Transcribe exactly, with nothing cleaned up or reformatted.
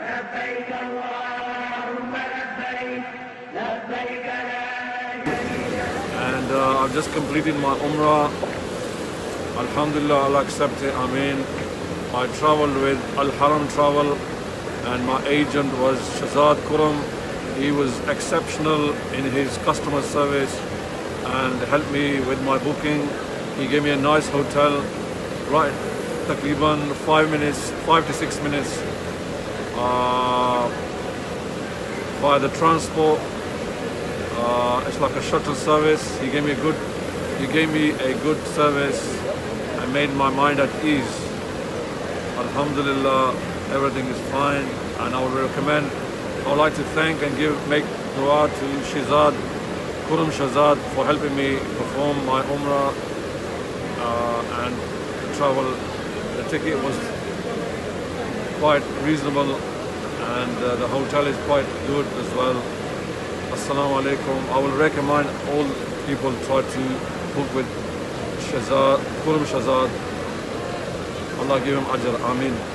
And uh, I've just completed my Umrah. Alhamdulillah, Allah accept it. Ameen. I traveled with Al Haram Travel, and my agent was Shazad Qurum. He was exceptional in his customer service and helped me with my booking. He gave me a nice hotel, right, takriban five minutes, five to six minutes uh, by the transport. Uh, it's like a shuttle service. He gave me a good, he gave me a good service and made my mind at ease. Alhamdulillah, everything is fine, and I would recommend, I would like to thank and give, make dua to Shazad, Qurum Shazad, for helping me perform my Umrah uh, and travel. The ticket was quite reasonable, and uh, the hotel is quite good as well. Assalamualaikum. I will recommend all people try to book with Shazad, Qurum Shazad. Allah give him ajr. Amin.